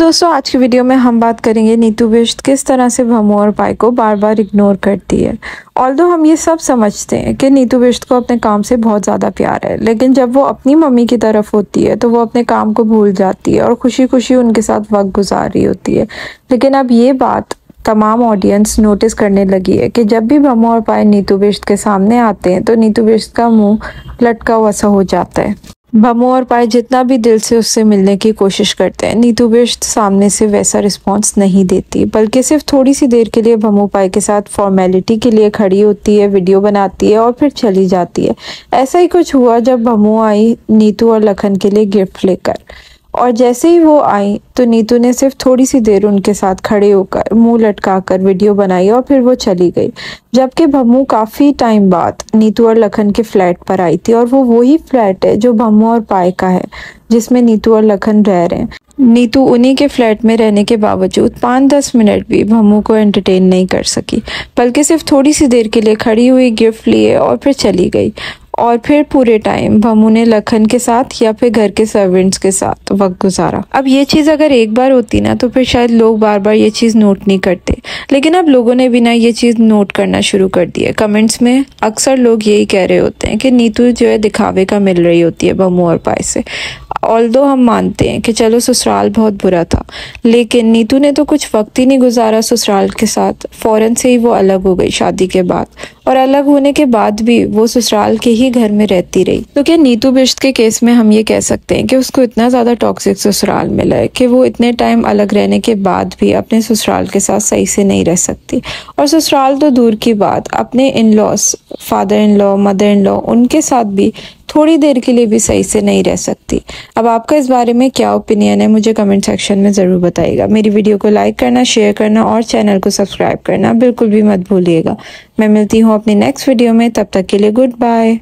दोस्तों आज की वीडियो में हम बात करेंगे नीतू बिश्ट किस तरह से भम्मू और पायल को बार बार इग्नोर करती है। ऑल्दो हम ये सब समझते हैं कि नीतू बिश्ट को अपने काम से बहुत ज़्यादा प्यार है, लेकिन जब वो अपनी मम्मी की तरफ होती है तो वो अपने काम को भूल जाती है और खुशी खुशी उनके साथ वक्त गुजार रही होती है। लेकिन अब ये बात तमाम ऑडियंस नोटिस करने लगी है कि जब भी भम्मू और पायल नीतू बिश्ट के सामने आते हैं तो नीतू बिश्ट का मुँह लटका हुआ सा हो जाता है। भम्मू और पायल जितना भी दिल से उससे मिलने की कोशिश करते हैं, नीतू बिश्ट सामने से वैसा रिस्पांस नहीं देती, बल्कि सिर्फ थोड़ी सी देर के लिए भम्मू पायल के साथ फॉर्मेलिटी के लिए खड़ी होती है, वीडियो बनाती है और फिर चली जाती है। ऐसा ही कुछ हुआ जब भम्मू आई नीतू और लखन के लिए गिफ्ट लेकर, और जैसे ही वो आई तो नीतू ने सिर्फ थोड़ी सी देर उनके साथ खड़े होकर मुंह लटकाकर वीडियो बनाई और फिर वो चली गई। जबकि भम्मू काफ़ी टाइम बाद नीतू और लखन के फ्लैट पर आई थी, और वो वही फ्लैट है जो भम्मू और पायल का है जिसमें नीतू और लखन रह रहे हैं। नीतू उन्हीं के फ्लैट में रहने के बावजूद 5-10 मिनट भी भम्मू को एंटरटेन नहीं कर सकी, बल्कि सिर्फ थोड़ी सी देर के लिए खड़ी हुई, गिफ्ट लिए और फिर चली गई। और फिर पूरे टाइम भम्मू ने लखन के साथ या फिर घर के सर्वेंट्स के साथ वक्त गुजारा। अब ये चीज़ अगर एक बार होती ना तो फिर शायद लोग बार बार ये चीज़ नोट नहीं करते, लेकिन अब लोगों ने भी ना ये चीज़ नोट करना शुरू कर दी है। कमेंट्स में अक्सर लोग यही कह रहे होते हैं कि नीतू जो है दिखावे का मिल रही होती है भम्मू और पायल से। ऑल्दो हम मानते हैं कि चलो ससुराल बहुत बुरा था, लेकिन नीतू ने तो कुछ वक्त ही नहीं गुजारा ससुराल के साथ, फ़ौरन से ही वो अलग हो गई शादी के बाद, और अलग होने के बाद भी वो ससुराल के ही घर में रहती रही। तो क्या नीतू बिश्ट के केस में हम ये कह सकते हैं कि उसको इतना ज़्यादा टॉक्सिक ससुराल मिला है कि वो इतने टाइम अलग रहने के बाद भी अपने ससुराल के साथ सही से नहीं रह सकती? और ससुराल तो दूर की बात, अपने in laws, father in law, mother in law, उनके साथ भी थोड़ी देर के लिए भी सही से नहीं रह सकती। अब आपका इस बारे में क्या ओपिनियन है मुझे कमेंट सेक्शन में ज़रूर बताइएगा। मेरी वीडियो को लाइक करना, शेयर करना और चैनल को सब्सक्राइब करना बिल्कुल भी मत भूलिएगा। मैं मिलती हूँ अपनी नेक्स्ट वीडियो में, तब तक के लिए गुड बाय।